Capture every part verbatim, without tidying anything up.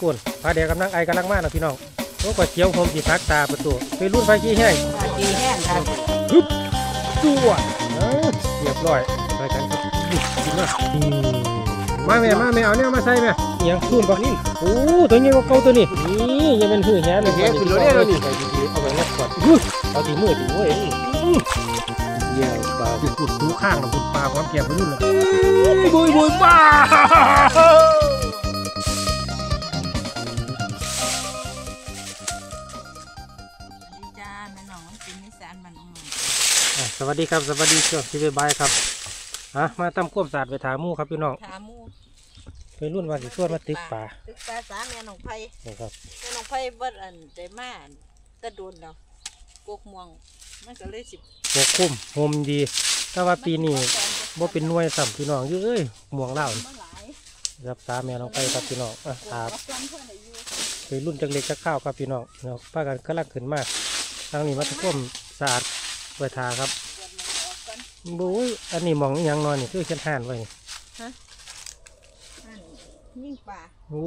กุนพาเดียกำลังไอกำลังมากนะพี่น้องโอ้ก๋วยเตี๋ยวผมจีพักตาประตูไปรุ่นไฟขี้แห้งไฟขี้แห้งครับฮึบตัวเรียบร้อยไปกันครับมาแม่มาแม่เอาเนี่ยมาใส่แม่ยังซุ่มปะนี่โอ้ตัวนี้ก็เก่าตัวนี้นี่ยังเป็นหื้อแหนเลยเฮ้ยคุณรู้ได้แล้วนี่เอาไปงัดก่อนเอาตีมือดูเองเยี่ยปลาขุดดูข้างเราขุดปลาความแก่ไปนู่นเลยบุยบุยปลาสวัสดีครับสวัสดีเจ้าที่ไปบายครับฮะมาตั้มควบศาสตร์ไปถามมู่ครับพี่น้องถามมู่ไปรุ่นวันที่ชวนมาตึกป่าตึกป่าสามแม่หนองไผ่ใช่ครับแม่หนองไผ่เบิดอันใจมากตะดุนเรากกม่วงมันก็เลยสิบกกคุ้มหอมดีถ้าว่าปีนี้บ่เป็นหน่วยสัมพี่น้องเยอะเอ้ยม่วงเล่าครับสามแม่หนองไผ่ครับพี่น้องอ่ะตาไปรุ่นจังเล็กจักข้าวครับพี่น้องเนาะป้ากันก็รักขึ้นมากทางนี้มาตั้มควบศาสตร์ไปทาครับบุ้ยอันนี้มองยังนอนนี่คือเช่นห่านไว้นี่ฮะนิ่งป่าโอ้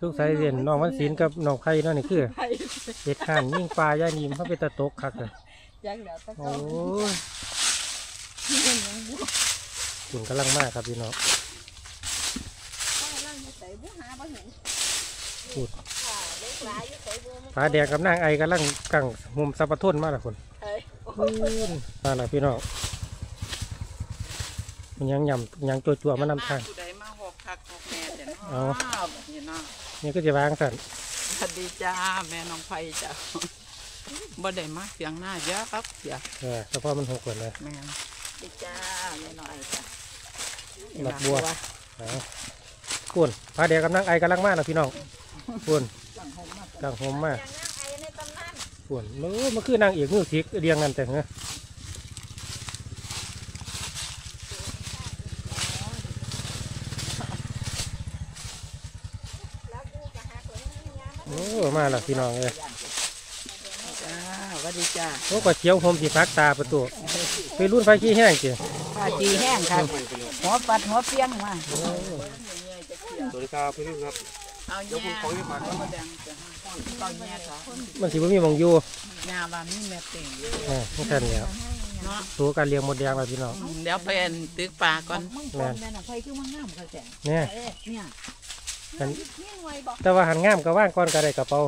ลูกสายเรียนน้องวันศิลป์กับน้องไข่นั่นนี่คือเห็ดห่านนิ่งป่าย่านิ่มเขาเป็นตะตกคักเลยโอ้ยขุนกำลังมากครับพี่น้องขุนผาแดกกับนางไอกำลังกังมุมสับปะทุ่นมากเลยคนมาหน่อยพี่น้องมันยังยำยังจั่วๆมานำทางเอาเนี่ยก็จะวางสั่นสวัสดีจ้าแม่น้องไผ่จ้าบ่ได้มาเสียงหน้าเยอะครับเสียเออเฉพาะมันหกคนเลยแม่ดีจ้าแม่น้อยจ้าหลักบัวกุนพาเดียกำลังไอกำลังมากนะพี่น้องกุนกังหอมมากปวดเมื่อมันคือนางเอกมือทิกเรียงกันแต่เงี้ยโอ้มาหลักพี่น้องเลยจ้าวัดดีจ้าโอ้ก๋วยเตี๋ยวผมสีพักตาประตูไปรุ่นไฟขี้แห้งเจี๋ยไฟขี้แห้งครับหัวปัดหัวเพี้ยงมาสวัสดีครับพี่รุ่นครับยกมือเขาขึ้นมาครับมันสิบมีมองอยู่ยาบามีแม่เต่งอ๋อไม่ทันแล้วตัวการเลี้ยงมดแดงเราพี่น้องเดี๋ยวไปตึกปลาก่อนเนี่ยเนี่ยแต่ว่าหันง่ามก็ว่างก้อนกระไรกระเป๋า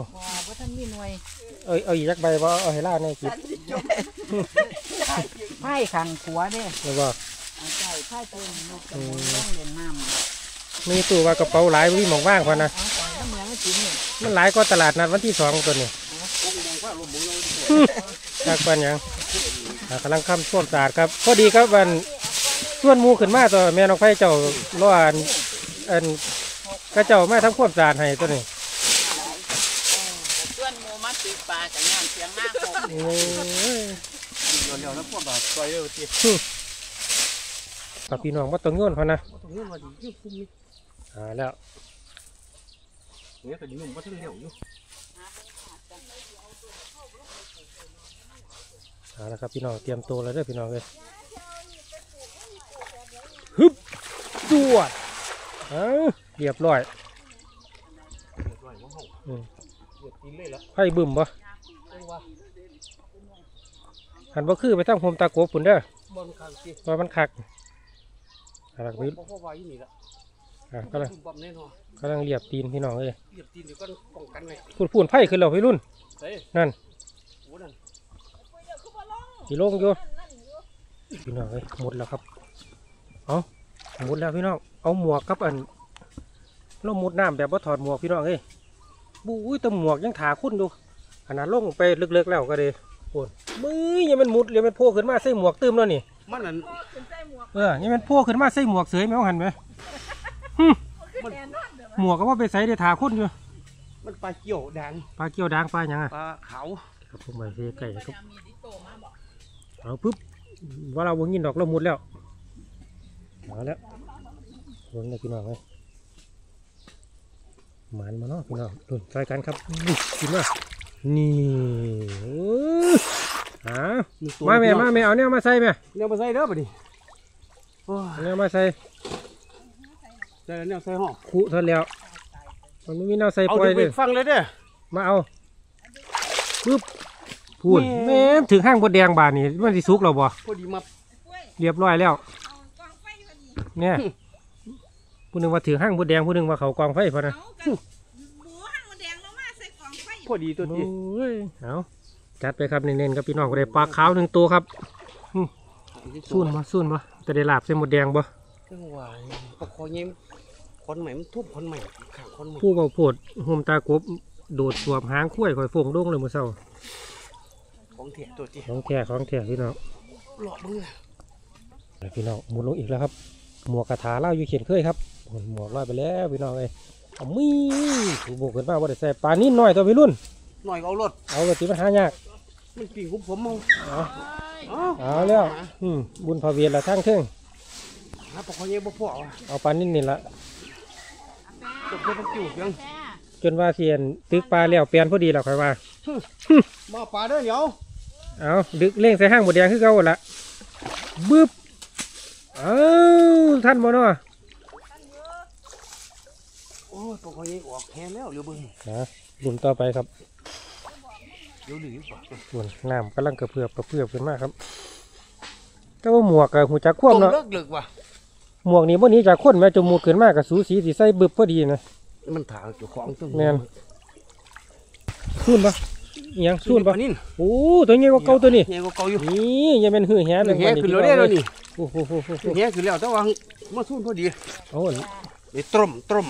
เอ้ยเอ้ยยักใบว่าเอาให้ล่าในกิจไพ่ขังขัวเนี่ยแล้วบอกไพ่เติมลูกกระมุนต้องเรียนน้ำมีตู้ว่ากระเป๋าหลายวิ่งมองว่างพอนะมันหลายก็ตลาดนัดวันที่สองตัวนี้จากปันยังกำลังค้ำส้วมสะอาดครับพอดีครับวันส่วนมูขึ้นมาตัวแม่น้องไผ่เจ้าล้ออันอันกระเจ้าแม่ทำควบสะอาดให้ตัวนี้ส่วนมูมาตีปลาจากงานเสียงหน้าผมเดี๋ยวน้ำควบสะอาดซอยเยอะจีกับพี่น้องว่าตัวเงื่อนพอนะอ่าแล้วเนี่ยแต่หนุ่มก็เท่าเดียวอยู่เอาละครับพี่น้องเตรียมตัวแล้วเด้อพี่น้องเลยฮึบตัวเอ้าเรียบร้อยให้บึ้มปะหันบ่คือไปทำโฮมตาโกบผุนเด้อว่ามันขักอะไรก็ไม่รู้ก็เลยกำลังเรียบตีนพี่น้องเลยพูดพูดไพ่คือเราพี่รุ่นนั่นสีลงอยู่พี่น้องเลยหมดแล้วครับเอาหมดแล้วพี่น้องเอาหมวกครับอันเราหมดน้ำแบบว่าถอดหมวกพี่น้องเลยบู๊ยแต่หมวกยังถาคุ้นดูขนาดลงไปลึกๆแล้วก็เลยปวดมือยังมันมุดเลยมันโผล่ขึ้นมาใส่หมวกตื้มแล้วนี่มันนั่นเออยังเป็นพวกขึ้นมาใส่หมวกเสยไหมหันไหมหมวกก็ว่าไปใส่ได้ถาคุ้นอยู่มันปลาเกี่ยวด่างปลาเกี่ยวด่างปลาอย่างไงปลาขาวกับพวกมันไก่ก็เอาปุ๊บว่าเราวงยินดอกเราหมดแล้วมาแล้วหมดเลยพี่น้องเลยหมานมาเนาะพี่น้องดุนใส่กันครับกินมานี่มาแม่มาแม่เอาเนี่ยมาใส่แม่เนี่ยมาใส่เด้อป่ะดิเนี่ยมาใส่ใส่เนี่ยใส่ห่อขู่ทนแล้ว มันไม่มีแนวใส่ปล่อยเลยฟังเลยเด้อมาเอาปึ๊บพูดแม่ถึงห้างบดแดงบานนี่มันสิซุกเราบ่พอดีมาเรียบร้อยแล้วเนี่ยผู้หนึ่งว่าถือห้างบดแดงผู้หนึ่งว่าเขากองไฟพอนะพอดีตัวนี้เอาจัดไปครับเน้นๆครับพี่น้องก็ได้ปลาขาวหนึ่งตัวครับซุ่นมาซุ่นมาจะได้ลาบเส้นหมดแดงบ่ปลาคอเงี้ยคอนใหม่มันทุบคอนใหม่ขาคอนใหม่ผู้เบาโผดห่มตากบโดดสวมหางคุ้ยคอยฟงโด่งเลยมือเศร้าของแถะตัวจีของแถะของแถะพี่น้องหลอกมือพี่น้องมุดลงอีกแล้วครับหมวกกระถาเล่าอยู่เขียนเคยครับหมวกลอยไปแล้วพี่น้องเลยเอามีถูกบุกขึ้นมาว่าได้ใส่ปลานิดหน่อยตัวพี่รุ่นหน่อยเอารถเอาเลยตีปัญหายากมันปีกคุ้มผมมั้งเอาแล้วบุญพาเวียนละทั้งเท่งปลาคอเงี้ยบ่พอเอาปลานิดนี่ละจบเพื่อนต้องจูบยังจนว่าเสียนตึกปลาแล้วเปลี่ยนพอดีแล้วใครว่ามาปลาเด้อเดี๋ยวเอาดึกเล่งใส่ห้างหมดแดงขึ้นเก้าละบึ๊บเอ้าท่านบ่เนาะโอ้ปลาคอเงี้ยออกแหงแล้วเรือบึ้งนะบุญต่อไปครับเดี๋ยวหนึ่งส่วนน้ำกำลังกระเพื่อมกระเพื่อมขึ้นมากครับแต่ว่าหมวกกับหูจักคว่ำเนาะหมวกนี้พวกนี้จากข้นแม่จมูกเกินมากกับสูสีสีใสบึบพอดีนะมันถาจุกของตรงนี้ซูนปะยังซูนปะโอ้ตัวนี้ก็เกาตัวนี้นี่ยังเป็นหื้อแห่เลยแห่คือเลี้ยงเลยนี่โอ้โหแห่คือเลี้ยงแต่ว่ามันซูนพอดีโอ้โหไอ้ตรมตรม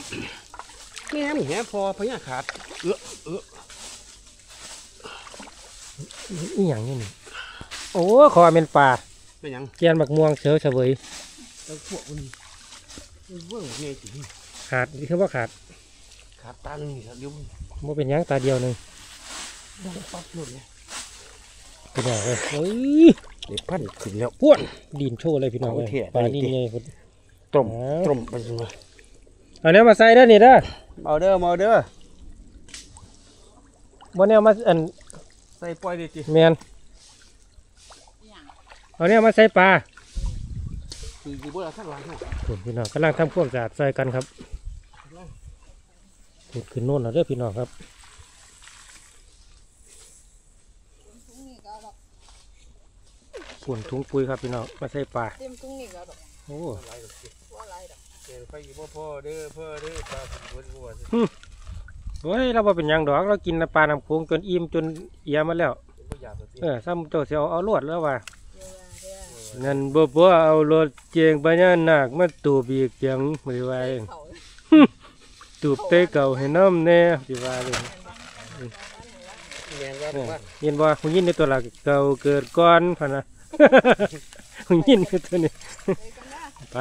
แง่แง่พอพญาขาดเออเออนี่อย่างนี้นี่โอ้คอเป็นปลาเป็นยังแกนบักม่วงเฉยเฉยขาดนี่คือว่าขาดขาดตาหนึ่งขาดเดียวมันเป็นยังตาเดียวหนึ่งปั๊บหลุดเลยพี่น้องเลยเฮ้ยเด็ดพันขึ้นแล้วพวดดินโชว์เลยพี่น้องเลยปลานี่ไงตรมตรมไปเลยเอาเนี้ยมาใส่ได้เนี่ยได้เอาเด้อเอาเด้อวันนี้มาอันใส่ปล่อยดิจิเมียนเอาเนี้ยมาใส่ปลาพี่น้องกำลังทำพวกจัดใส่กันครับขุดขึ้นโน่นแล้วเด้อพี่น้องครับส่วนถุงปุ๋ยครับพี่น้องมาใส่ปลาโอ้โอ้ยเราเป็นยังดอกเรากินปลาน้ำโขงจนอิ่มจนเอียมาแล้วเออซ้ำโจเสียวเอาลวดแล้วว่ะนั่นบ่บ่เอารถเจียงไปเนี่ยหนักมาตูบีกยังไม่ไหวตูบเตะเก่าให้น้ำแน่ที่ว่าเลยยินว่าหุ่นยินในตัวหลักเก่าเกิดก้อนพะนะหุ่นยินคือตัวนี้ไป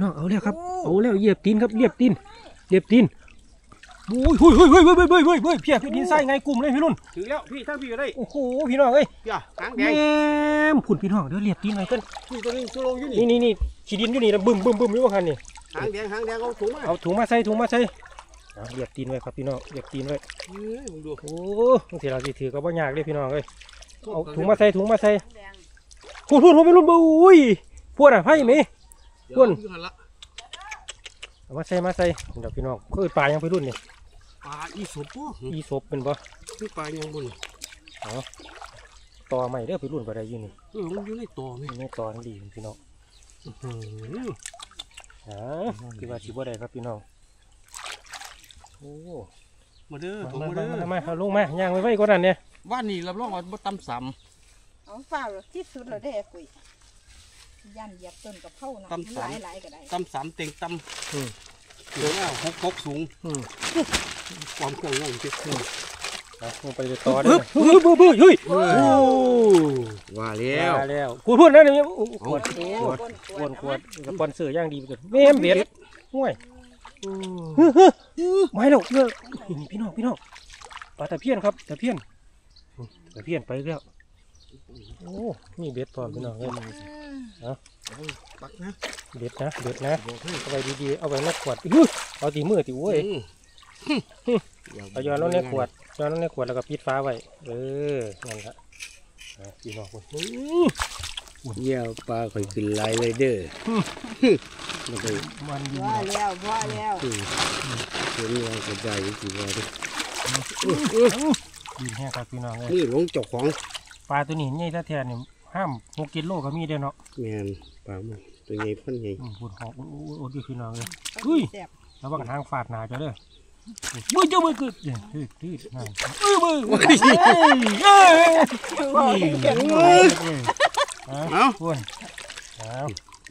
น้องเอาแล้วครับเอาแล้วเหยียบตีนครับเหยียบตีนเหยียบตีนโอ้ยเฮ้ยเฮ้ยเฮ้ยเฮ้ยเฮ้ยเฮ้ยเฮ้ยเพียบพี่ดินไส้ไงกลุ่มเลยพี่รุ่นถึงแล้วพี่ทั้งพี่อยู่ได้โอ้โหพี่น้องเอ้ยอย่าหางแดงผุนพี่น้องเดี๋ยวเรียบตีนไงกันนี่ตัวนี้ตัวลงอยู่นี่นี่นี่ขีดินอยู่นี่นะบึ้มบึ้มบึ้มอยู่ว่าคันนี่หางแดงหางแดงเอาถุงมาเอาถุงมาใส่ถุงมาใส่เรียบตีนไว้ครับพี่น้องเรียบตีนไว้โอ้เสียเราสิถือก็ว่ายากเลยพี่น้องเอ้ยเอาถุงมาใส่ถุงมาใส่พูดพูดพี่รุ่นโอ้ยพูดอะไพ่ไหมพูดมาใส่มาใส่เดี๋ยวพี่น้องเขาปลายังพี่รุ่นนี่ปลาอีสบปะอีสบเป็นปะคือปลายังบุญอ๋อต่อใหม่เด้อพี่รุ่นไปได้ยินนี่เออมันอยู่ในต่อไหมในต่อนี่ดีพี่น้องอืออ๋อพี่ว่าชิบะได้ครับพี่น้องโอ้มาเด้อมาเด้อมาเอาลงมาย่างไว้ไว้ก่อนนั่นเนี่ยว่านี่รับรองว่าบ่ตำสำเอาฝ่าที่สุดเราได้กุยยันเหยียบต้นกับเข้านะหลายหลายก็ได้ตำสำเต็งตำเดี๋ยวเอาหกหกสูงความกว้างอย่างเจ็ดเซนไปเลยต่อได้เฮ้ยเฮ้ยเฮ้ยเฮ้ยว่าแล้วว่าแล้วขวดขวดนั่นนี่ขวดขวดขวดขวดสปอนเซอร์ย่างดีไปเลยเบี้ยเบี้ยห่วยไม่หรอกเยอะพี่น้องพี่น้องปลาตะเพียนครับตะเพียนตะเพียนไปแล้วโอ้นี่เบ็ดตอนพี่น้องเลยนะปักนะเด็ดนะเด็ดนะเอาไปดีๆเอาไปในขวดเอาตีมือตีโว้ยเอาย้อนลงในขวดย้อนลงในขวดแล้วก็ปิดฟ้าไว้เออนั่นละตีนอกคนเยี่ยวปลาข่อยกินลายเลยเด้อ ว่าแล้วว่าแล้วเดี๋ยวนี้เราสนใจอยู่กี่วันดิดีแห้งครับพี่น้องเลยนี่หลงจกของปลาตัวนี้ใหญ่แท้ๆเนี่ยห้ามหกกิโลก็มีเด้อเนาะแม่นปลาตัวใหญ่พันใหญ่บุญของโอ้โอ้ดีพี่น้องเลยเฮ้ยแล้วว่ากันทางฝาดหนาจะเด้อมือเจ้ามือคือเดือดเดือดเดือดนั่นเอ้ยมือเฮ้ยเฮ้ยเอาบุญเอา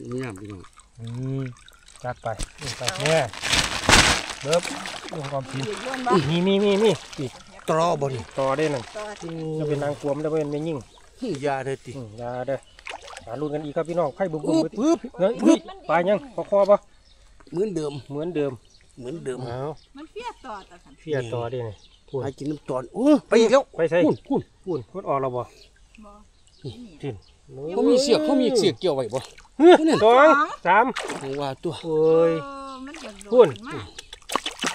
นี่น้ำพี่น้องอือจัดไปไปแม่เลิฟลงความผิดมีมีมีมีติดตรอบนตรอได้หนึ่งจะเป็นนางกวมได้เป็นไม่ยิ่งยาได้ติดยาได้หาลุ้นกันอีกครับพี่น้องไข่บุบบุบปึ๊บปึ๊บไปยังคอคอปะเหมือนเดิมเหมือนเดิมเหมือนเดิมเอามันเฟี้ยต่อต่อเฟี้ยต่อได้เลยไปกินน้ำตอนโอ้ไปอีกแล้วไปใส่หุ่นหุ่นหุ่นพุทธออกเราบ่ถิ่นเขามีเสียกเขามีเสียกเกี่ยวไว้บ่สองสามว่าตัวเฮ้ยหุ่น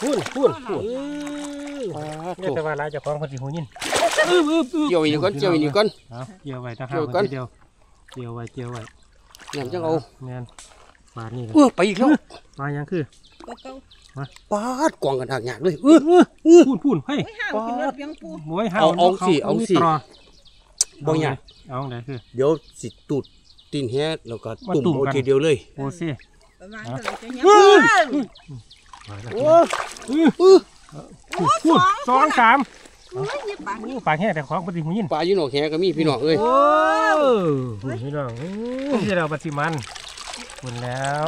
หุ่นหุ่นหุ่นเนี่ยแต่ว่าลายจะคล้องคนสีหูยินเกี่ยวอีกก้อนเกี่ยวอีกก้อนเกี่ยวไว้ตะขาบก้อนเดียวเกี่ยวไว้เกี่ยวไว้เงียบจังเอาเงียบปาดนี่เลยไปอีกแล้วปาดยังคือปาดกวางกันทางหยาดเลยเออพูนพูนให้ปาดมวยเอาเอาสี่เอาสี่บางอย่างเอาไหนคือเดี๋ยวสิตูดตีนแฮดแล้วก็ตุ่มโอทีเดียวเลยโอซีสองสามปลาแห้งแต่ของปฏิมุยินปลาอยู่หนองแห้งก็มีพี่หนองเอ้ยโอ้ยพี่หนองที่เราปฏิมันหมดแล้ว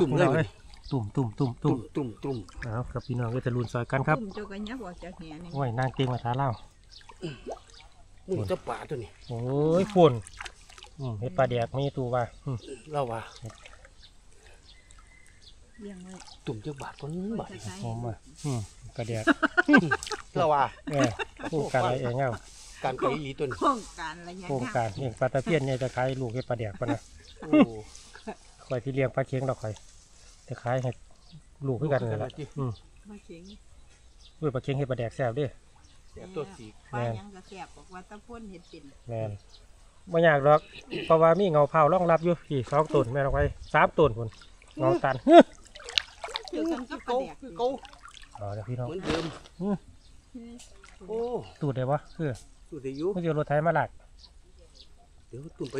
ตุ่มเลยตุ่มตุ่มตุ่มตุ่มตุ่มตุ่มเอาครับพี่หนองก็จะลุนซอยกันครับโอ้ยนางเก่งมาท้าเล่ามึงจะปลาตัวนี้โอ้ยฝนเห็ดปลาแดกไม่ตัวว่าเล่าว่าตุ่มเจ้าบาทก็นุ่มบาทหอมอ่ะกระเดียดเราว่าโครงการอะไรเองเอ้าการไปอีตุนโครงการอะไรเนี่ยโครงการเนี่ยปลาตะเพียนเนี่ยจะขายลูกให้ปลาเดียดปะนะคอยที่เลี้ยงปลาเค็งเราคอยจะขายให้ลูกด้วยกันเลยละด้วยปลาเค็งให้ปลาแดกแซ่บด้วยแซ่บตัวสีปลายังจะแซ่บบอกว่าตะพุ่นเห็ดปิ่นแมนไม่ยากหรอกเพราะว่ามีเงาเผาล่องรับอยู่ที่สองตุ่นแม่เราไปสามตุ่นคนเงาตันอ๋อเดี๋ยวพี่น้องเหมือนเดิมโอ้ตูดได้ปะคือตูดได้ยุบไม่เจอรถไถมาหลักเดี๋ยวตุ่มไป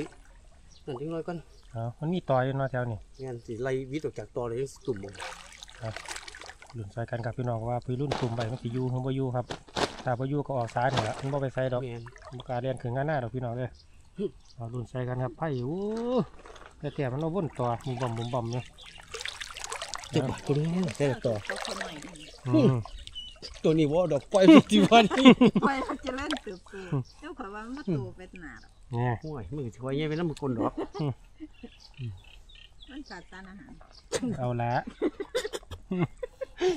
หนึ่งทิ้งน้อยก่อนอ๋อมันมีตออยู่น้อยแถวนี่งานสิไล่วิตออกจากตอเลยตุ่มบ่ครับหลุนใส่กันกับพี่น้องว่าพี่รุ่นตุ่มไปมันสิยูมันบ่ยูครับถ้าบ่ยูก็ออกซ้ายหน่อยละมันบ่ไปใส่ดอกมันการเรียนถึงงานหน้าดอกพี่น้องเลยเอาหลุนใส่กันครับไผ่โอ้แต่แต่มันเอาวุ่นตอมุมบ่มมุมบ่มเนี่ยจะบาดตัวนี้ใช่ต่อตัวนี้ว่าดอกก้อยที่วันนี้ก้อยเขาจะเล่นตึกเกี่ยวเจ้าขวานมันตูเป็นหนาเนี่ยห่วยมือช่วยยังเป็นน้ำมันคนดอกมันจัดจานอาหารเอาละ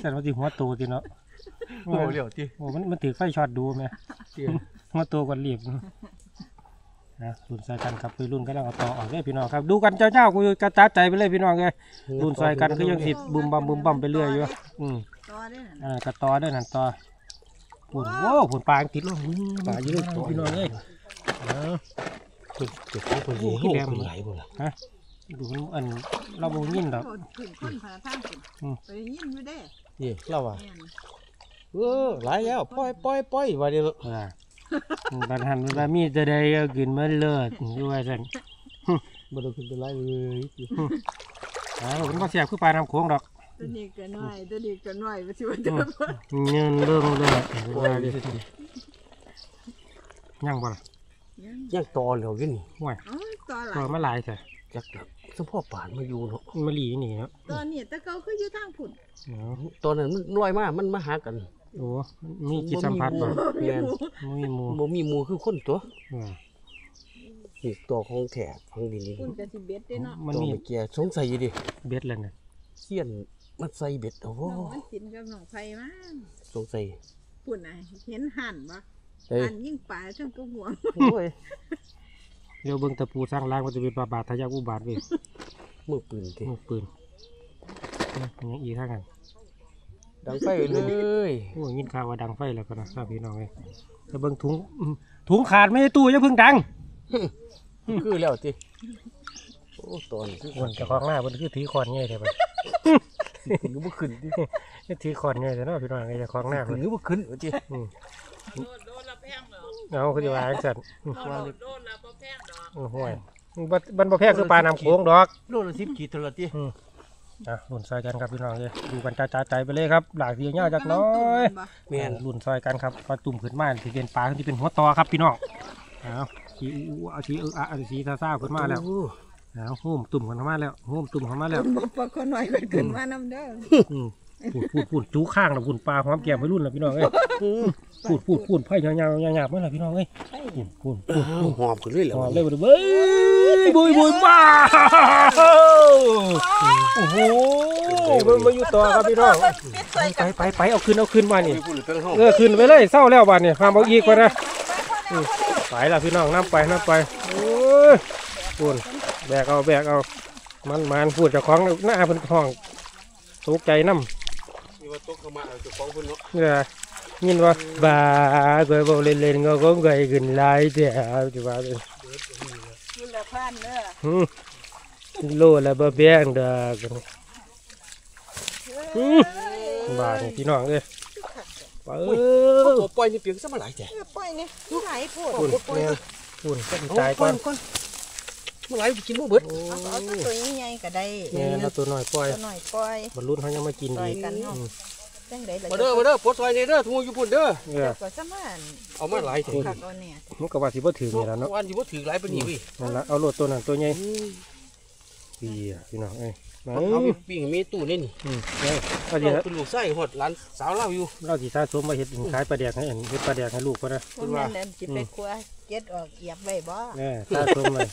แต่เราตีหัวตูตีเนาะโอ้เดี่ยวตีโอ้มันมันถือไฟช็อตดูไหมหัวตูกันหลีบนะรุ่นซอยกันครับรุ่นก็ต้องเอาต่อออกเลยพี่น้องครับดูกันเจ้าเจ้ากูจะตัดใจไปเลยพี่น้องเลยรุ่นซอยกันก็ยังติดบุ่มบำบุ่มบำไปเรื่อยอยู่อืมกระต่อได้หนันต่อผุนว้าวผุนปลาติดแล้วปลาเยอะพี่น้องเลยจุดจุดที่ผุนหูที่แดงไหลบ่ละฮะดูอันเราบ่ยินดอกไปยินไม่ได้นี่เราอ่ะเออไหลแล้วปล่อยปล่อยปล่อยวันเดียวบาดหันบาดมีจะได้กินเมื่อเลิศด้วยกันบาดกินไปไล่เลยอ๋อผมก็เสียบขึ้นไปน้ำโค้งดอกตัวนี้ก็น้อยตัวนี้ก็น้อยไปสิวันเดียวเงินเรื่องเลยย่างบ่ล่ะย่างตอเหลียวยิ่งห่วยตอมาหลายใช่จักจักสะโพกป่านมาอยู่เนาะมาหลีนี่เนาะตอนนี้ตะเกาขึ้นยืดทางผุนตอนนั้นมันลอยมากมันมาหากันโอ้มีจิตสัมผัสบ่มีมูบ่มีมูคือคนตัวนี่ตัวของแถบของดินนี่มันมีเกียร์สงสัยดิเบ็ดแล้วเนี่ยเสี้ยนมันใส่เบ็ดโอ้โหมันสินกับหนองไฟมั้งสงสัยพูดไหนเห็นหันบ่หันยิ่งป่าช่างก็ห่วงเดี๋ยวเบิ่งตะปูสร้างล้างมันจะเป็นปลาบาดทะยักอุบาทเว้ยมือปืนทีมือปืนยังอีกข้างกันดังไฟเลยโอ้ยยินข่าวว่าดังไฟแล้วกันนะทราบพี่น้องเลยจะเบิ่งถุงถุงขาดไม่ได้ตู้จะพึ่งดังคือแล้วจีโ ตัวนี้อ้วนจะคล้องหน้ามันคือถือคอนง่ายเลยป่ะถือบุกขึ้นดิถือคอนง่ายแต่น้องพี่น้องไงจะคล้องหน้ามันถือบุกขึ้นจริงโดนโดนละแพงเหรอเอาคือจะว่าไอ้สัตว์โดนละบ่แพงดอกห่วยมันบ่แพงคือปลาน้ำโขงดอกโดนละสิบขีดตัวละทีอ่ะหลุนซอยกันครับพี่น้องเลยดูกันจ้าๆใจไปเลยครับหลากเดียวเงาจากน้อยเมียนหลุนซอยกันครับปลาตุ่มขึ้นมาที่เป็นปลาที่เป็นหัวตอครับพี่น้องเอาสีอู้เอาสีเออเอาสีซาซาขึ้นมาแล้วเอาโฮมตุ่มขึ้นมาแล้วโฮมตุ่มขึ้นมาแล้วปลาคนหน่อยขึ้นมาน้ำเด้อปูดปูดปูดจู้ข้างเราปูดปลาความแก่ไม่รุ่นเลยพี่น้องเอ้ยปูดปูดปูดไผ่ยาวยาวยาวเมื่อไรพี่น้องเอ้ยปูดปูดปูดหอบขึ้นเรื่อยๆหอบเลยบุยบุยบุยบุยมาโอ้โหมันมาอยู่ต่อครับพี่น้องไปไปไปเอาขึ้นเอาขึ้นมานี่เออขึ้นไปเลยเศร้าแล้วบ้านนี่ความเอาอีกไปนะไปละพี่น้องน้ำไปน้ำไปโอ้ยปูดแบกเอาแบกเอามันมันปูดจะคล้องหน้าเป็นห้องตกใจน้ำยินว่าบาเกยบอลเล่นๆงอกงอยขึ้นลายเดียวจุบาเลยโลละบะเบี้ยงดอกบาพี่น้องเลยปล่อยนี่เปียกซะมาหลายแจ่ปล่อยนี่หลายพูดปล่อยพูดกันตายก่อนเมื่อไรกินเมื่อเบิดเอาตัวนี้ไงก็ได้เอาตัวหน่อยปล่อยตัวหน่อยปล่อยบรรลุเขายังมากินดีมาเด้อมาเด้อปลดซอยเด้อทุ่งญี่ปุ่นเด้อเอามาหลายถึงมันกระบาดสีบ่ถือนี่แล้วเนาะวันสีบ่ถือหลายเป็นหนีวินั่นละเอาโหลดตัวนั้นตัวใหญ่ปีอ่ะพี่น้องเอ้ยเอาปีกมีตู้นี่นี่เอาตุ่นลูกไส้หดร้านสาวเล่าอยู่เล่าสีซาส้มมาเห็ดขายปลาแดกให้เห็นเห็ดปลาแดกให้ลูกก็ได้คุณว่าจิบไปครัวเก็ดออกเอียบใบบ่เนี่ยซาส้มเลย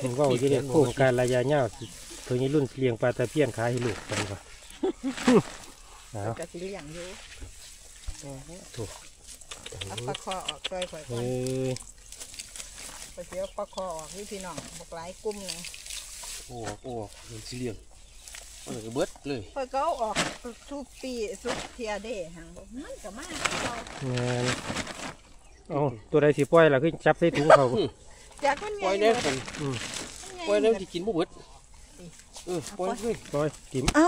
ผมว่าจะเรียกโครงการระยะยาวตัวนี้รุ่นเลี้ยงปลาตะเพียนขายให้ลูกกันก่อนกระสีอย่างยูถูกเอาปลาคอออกเลยข่อยไปเสียปลาคอออกนี่พี่น้องบกหลายกุ้มเลยโอ้โหเลี้ยงสีเลี้ยงมันเลยเบิดเลยพอเขาออกทุกปีทุกเทียเด้ห่างมันก็มากเอาตัวใดสีป้อยล่ะขึ้นจับใส่ถุงเขาปล่อยได้ผมปล่อยได้ที่กินบุบดเออปล่อยด้วยปล่อยกินเอ้า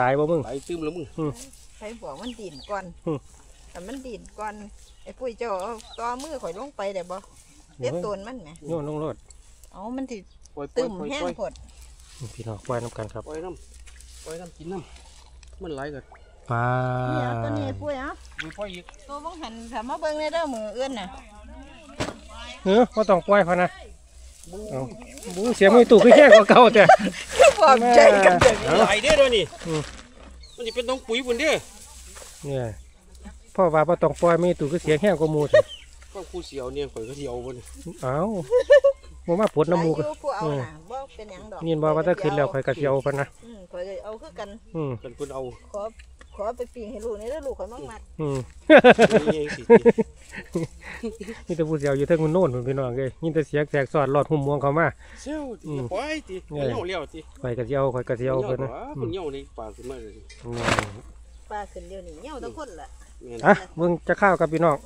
ตายบ่มึงไปตื้มแล้วมึงใครบอกมันดินก่อนแต่มันดินก่อนไอ้ปุ้ยเจ้าต่อมือข่อยลงไปได้บ่เด็ดต้นมันไหมโยนลงรถเอามันติดตื้มแห้งหดพี่น้องปล่อยน้ำกันครับปล่อยน้ำปล่อยน้ำกินน้ำมันไหลกันปลาเนี่ยตัวนี้ปุ้ยอ่ะปุ้ยตัวบังหันถามมาเบิ้งได้เด้อมือเอื้อนน่ะเฮ้ยว่าต้องปล่อยพอนะบูเสียงมือตู่ขึ้นแค่กว่าเก่าแต่ความใจกันไหลได้ด้วยนี่มันจะเป็นต้องปุ๋ยบุญดิเนี่ยพ่อว่าว่าต้องปล่อยมือตู่ขึ้นเสียงแค่กว่ามูดก็คู่เสียวเนี่ยข่อยก็เสียวบุญอ้าวมันมาปวดน้ำมูกกันนี่บอกว่าถ้าขึ้นแล้วข่อยก็เสียวพอนะข่อยเอาขึ้นกันกันคุณเอาขอขอไปปีนให้ลูกนี่แล้วลูกข่อยมากมัดนี่แต่ผู้เสียวอยู่เท่าคุณโน่นเป็นน้องเลยนี่แต่เสียแสกสอดหลอดหุ่มมวงเขามาเชี่ยวตีปล่อยตีเหี่ยวเลี้ยวตีปล่อยกระเจียวปล่อยกระเจียวเพื่อนนะเหี่ยวนี่ปลาขึ้นมาเลยปลาขึ้นเดี่ยวนี่เหี่ยวต้องคนละอ่ะมึงจะข้าวกับพี่น้อง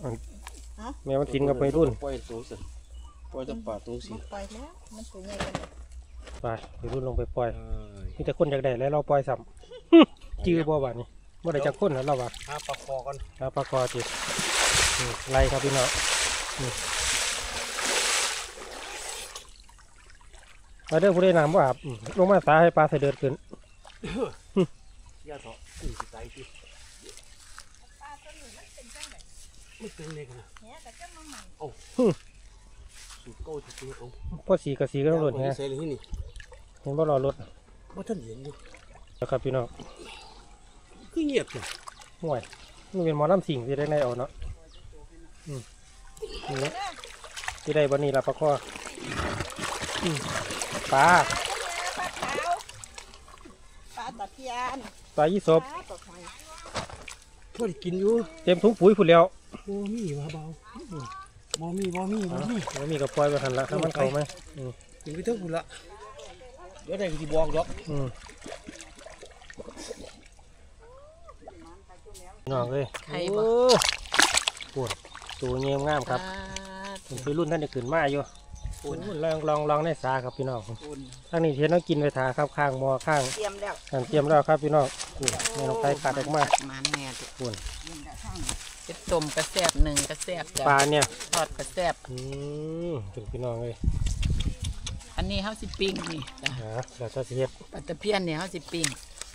แม่มันกินกับไปรุ่นปล่อยตัวสิปล่อยจะปลาตัวสิปล่อยแล้วมันตัวใหญ่กันไปไปรุ่นลงไปปล่อยนี่แต่คนอยากได้แล้วเราปล่อยสับจื้อบ่หวานนี่เมื่อไรจะคนแล้วเราวะหาปลาคอกันหาปลาคอจีไล่ครับพี่น้องมาเด้อผู้ได้น้ำว่าลงมาตาให้ปลาใส่เดือดขึ้นย่าถอดอือใจจีปลาตัวหนึ่งมันเป็นจังไหนไม่เป็นเลยนะเนี่ยแต่ก็มันมันโอ้สุดโก้สุดโก้พ่อสีกับสีก็ต้องหลุดไงเห็นว่ารอรถว่าท่านเห็นอยู่นะครับพี่น้องขี้เงียบเลยห่วยมันเป็นมอน้ำสิงที่ได้ในเอาเนาะที่ได้บะนี่ละปลาข้อปลาปลาตะเพียนปลายี่สบพอได้กินอยู่เต็มถุงปุ๋ยผุดแล้วโอ้มีมาเบาบอมีบอมีบอมีบอมีกับปล่อยไปทันละถ้ามันเข่าไหมถึงไปถึงผุดละเดี๋ยวได้กี่บวกหรอกน้องเลยไข่บอปวดตัวเงียบง่ามครับผมไปรุ่นท่านจะขึ้นมาอยู่ อุ่นลองลองลองในสาครับพี่น้องอุ่นทั้งนี้เห็นต้องกินไปทาครับข้างมอข้างเตรียมแล้วเตรียมแล้วครับพี่น้องอุ่นนี่น้องไก่ขาดออกมามันแน่ทุกคนเป็ดต้มกระแซบหนึ่งกระแซบปลาเนี่ยทอดกระแซบอืมถึงพี่น้องเลยอันนี้เขาสิปิ้งนี่ฮะเราจะเสียบปลาตะเพียนเนี่ยเขาสิปิ้ง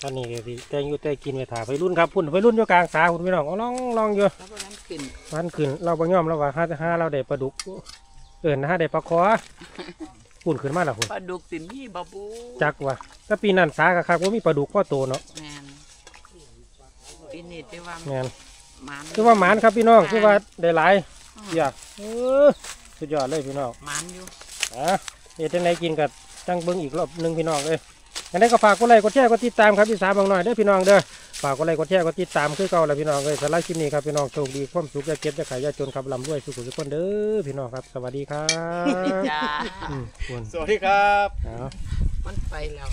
อันนี้ก็ดีแต่อยู่แต่กินไปทาไปรุ่นครับพุ่นไปรุ่นอยู่กลางสาคุณพี่น้องลองลองอยู่วันขึ้นเราไปย่อมเราว่าห้าจะห้าเราได้ปลาดุกเอิญนะฮะได้ปลาคอหุ่นขึ้นมาแล้วหุ่นปลาดุกสิมีบะบูจักว่ะถ้าปีนั้นสากะครับว่ามีปลาดุกพ่อโตเนาะแมนปีนี้ที่ว่าแมนหมานคือว่าหมานครับพี่น้องคือว่าได้หลายอยากเออสุดยอดเลยพี่น้องหมานอยู่อ่ะเดี๋ยวจะไหนกินกับตั้งเบิ้งอีกรอบหนึ่งพี่น้องเลยอันนี้ก็ฝากกดไลค์กดแชร์กดติดตามครับพี่สาวบางหน่อยเด้อพี่น้องเด้อฝากกดไลค์กดแชร์กดติดตามคือเก่าแล้วพี่น้องเลยสำหรับคลิปนี้ครับพี่น้องโชคดีความสุขจะเก็บจะขายจะจนครับลำด้วยสุขทุกคนเด้อพี่น้องครับสวัสดีครับสวัสดีครับมันไปแล้ว